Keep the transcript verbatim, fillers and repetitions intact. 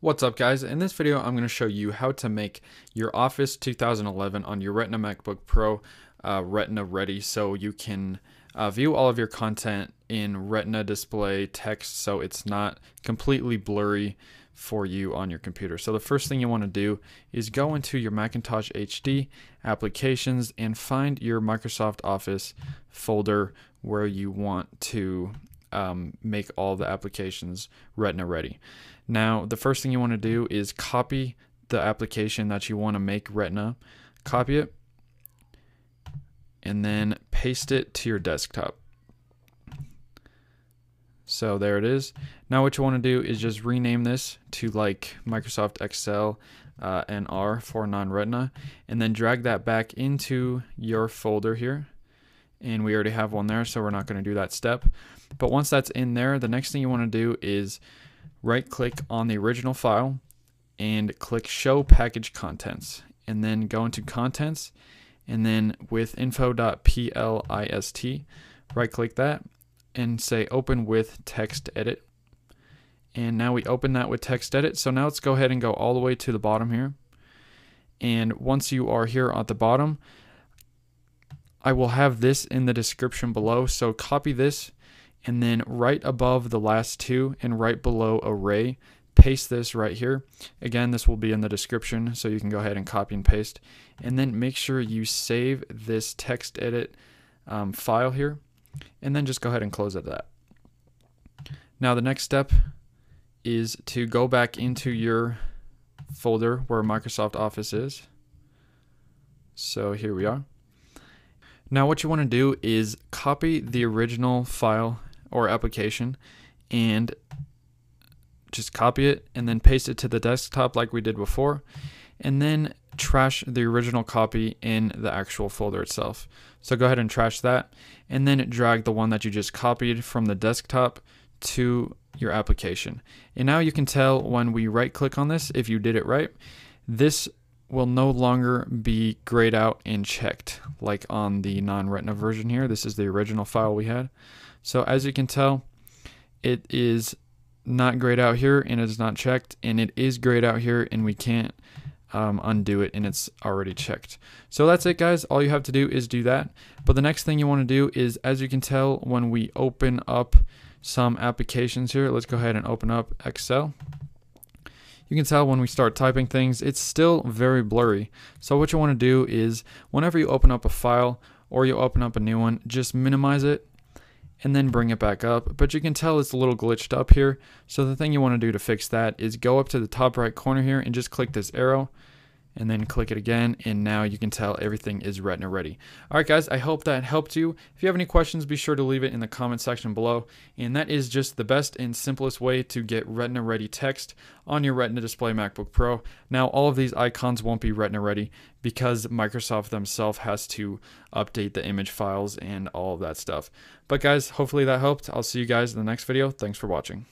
What's up guys, in this video I'm going to show you how to make your Office two thousand eleven on your Retina MacBook Pro uh, Retina ready, so you can uh, view all of your content in Retina display text so it's not completely blurry for you on your computer. So the first thing you want to do is go into your Macintosh H D applications and find your Microsoft Office folder where you want to Um, make all the applications Retina ready. Now, the first thing you want to do is copy the application that you want to make Retina, copy it, and then paste it to your desktop. So there it is. Now what you want to do is just rename this to like Microsoft Excel uh, N R for non-Retina, and then drag that back into your folder here. And we already have one there, so we're not going to do that step. But once that's in there, the next thing you want to do is right click on the original file and click show package contents, and then go into contents, and then with info.plist right click that and say open with text edit. And now we open that with text edit. So now let's go ahead and go all the way to the bottom here, and once you are here at the bottom, I will have this in the description below, so copy this and then right above the last two and right below array, paste this right here. Again, this will be in the description, so you can go ahead and copy and paste, and then make sure you save this text edit um, file here, and then just go ahead and close out that. Now the next step is to go back into your folder where Microsoft Office is. So here we are. Now what you want to do is copy the original file or application and just copy it and then paste it to the desktop like we did before, and then trash the original copy in the actual folder itself. So go ahead and trash that, and then drag the one that you just copied from the desktop to your application. And now you can tell when we right click on this, if you did it right, this will no longer be grayed out and checked like on the non-Retina version here. This is the original file we had. So as you can tell, it is not grayed out here and it's not checked, and it is grayed out here and we can't um, undo it and it's already checked. So that's it guys, all you have to do is do that. But the next thing you want to do is, as you can tell, when we open up some applications here, let's go ahead and open up Excel. You can tell when we start typing things, it's still very blurry. So what you want to do is whenever you open up a file or you open up a new one, just minimize it and then bring it back up. But you can tell it's a little glitched up here. So the thing you want to do to fix that is go up to the top right corner here and just click this arrow, and then click it again, and now you can tell everything is Retina ready. All right guys, I hope that helped you. If you have any questions, be sure to leave it in the comment section below. And that is just the best and simplest way to get Retina ready text on your Retina display MacBook Pro. Now all of these icons won't be Retina ready because Microsoft themselves has to update the image files and all of that stuff. But guys, hopefully that helped. I'll see you guys in the next video. Thanks for watching.